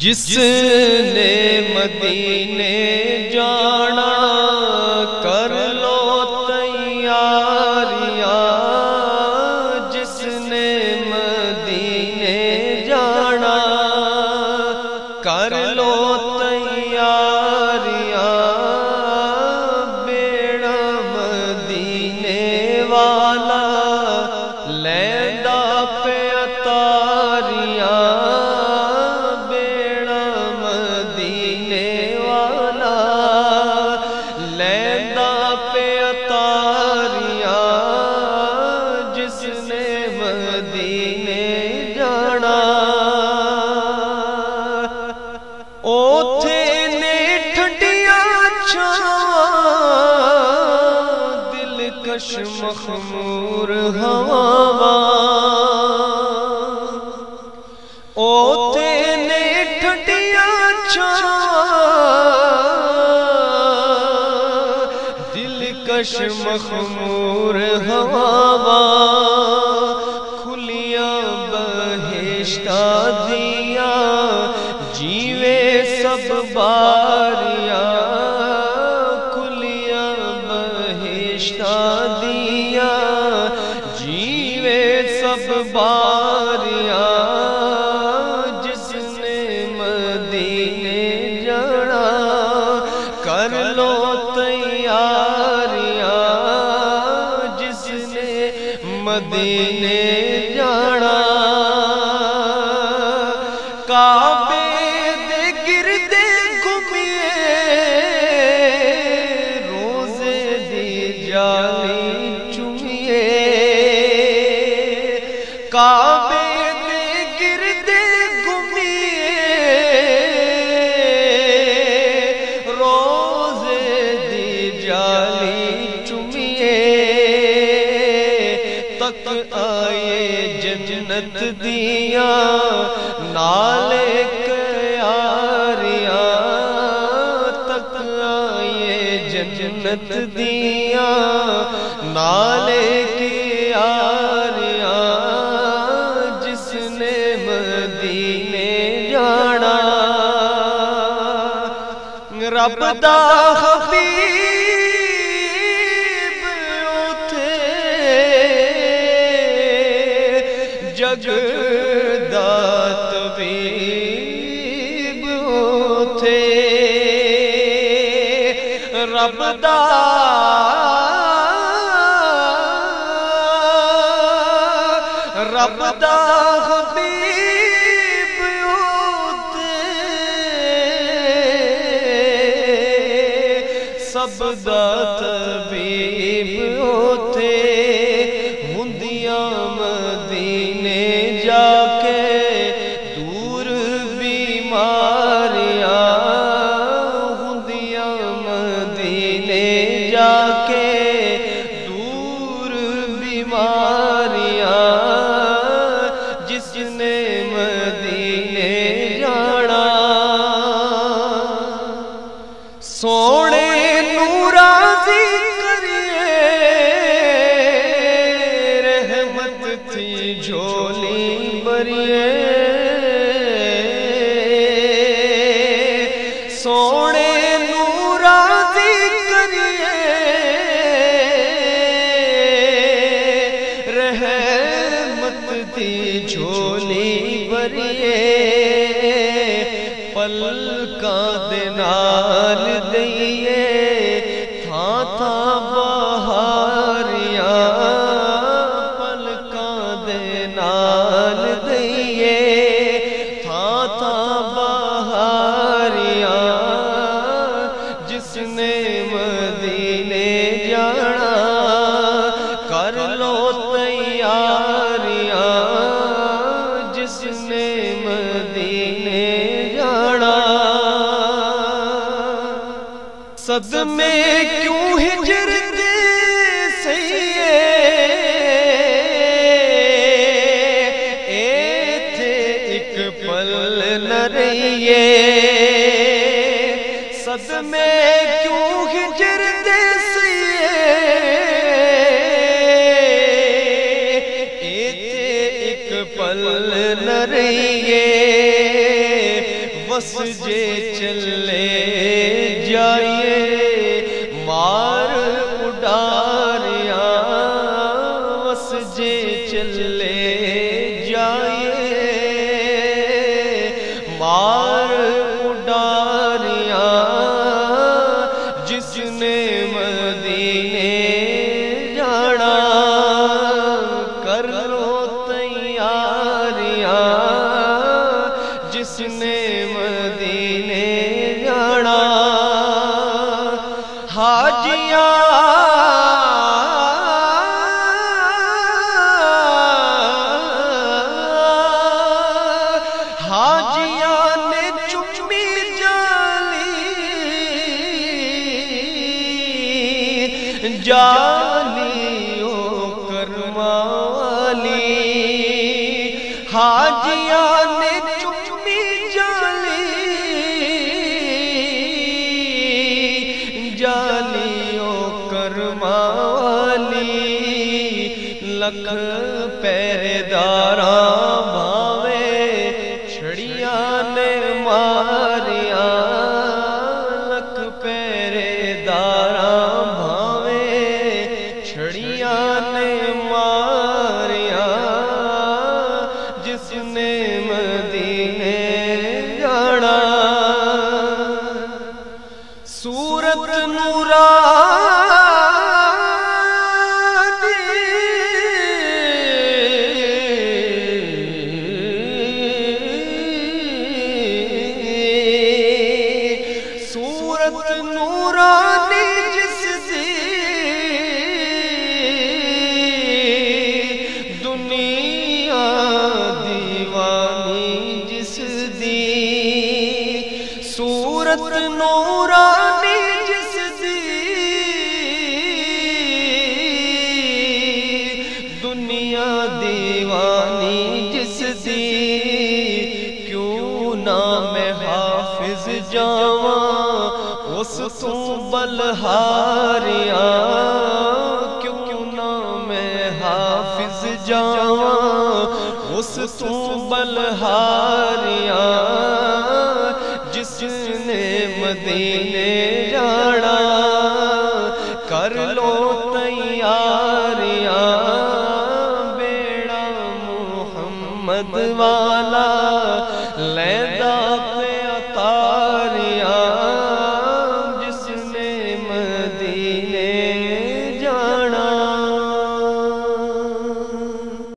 जिसने मदीने जाना कर लो तैयारियां, जिसने मदीने जाना कर लो तैयारियां। बेड़ा मदीने वाला लैंदा पे अतारियां, दिलकश मखमूर हवा ओते ने ठंडिया छावां, दिलकश मखमूर हवा। खुलिया बहिश्ता दिया जीवे सब बारिया, दिया जीवे सब बारियां। जिसने मदीने जाना कर लो तैयारियां, जिसने मदीने जाना। काबे दे गिरदे काबे दे गिरदे घूमिए, रोज़े दी जाली चुमिए। तक आए जन्नत दिया नाले क्यारियां, तक आए जन्नत दिया नाले क्यारियां। जिसने मदीने जाना रब दा हबीब उठे, जग दा तबीब उठे। रब दा हबीब उठे, सब दा तबीब उठे। मुंदिया मदीने जाके दूर बीमारियां, मुंदिया मदीने जाके दूर बीमारियां। जिसने मदीने जाना सोने नूं राज़ी करिए, रहमत थी झोली भरिए। सोने नूं राज़ी करिए, रहमत थी झोली भरिए। पलका दे नाल दइए थां थां बहारियां, पलका दे नाल दइए थां थां बहारियां। जिसने मदीने जाना कर लो तैयारियां, जिसने मदीने जाना। सदमे क्यों हिजर दे सईए, एथे एक पल न रहिए। सदमे क्यों हिजर दे पल न रहिए। बस जे चले जाइए मार उडारिया, बस जे चले जाइए मार उडारिया। जिसने मदीने जाना कर लो तैयारियां, जिसने मदीने जाना। हाजिया हाजिया ने चुम्मी जाली जालियों करमाली। हाजिया ने चुम्मी जाली जालियों करमाली। लख पैदारा भावे छड़िया ने मारिया, लख पैरेदारा भावे छड़िया ने मारिया। जिसने मदीने जाना सूरत नूरा नूरानी, जिसदी दुनिया दीवानी, जिसदी सूरत नूरानी, जिसदी दुनिया दीवानी। जिसदी क्यों ना मैं हाफिज जावा उस तू बलहारिया, क्यों ना मैं हाफिज जावा उस तू बलहारिया। जिसने मदीने जाना कर लो तैयारिया। बेड़ा मोहम्मद वाला ले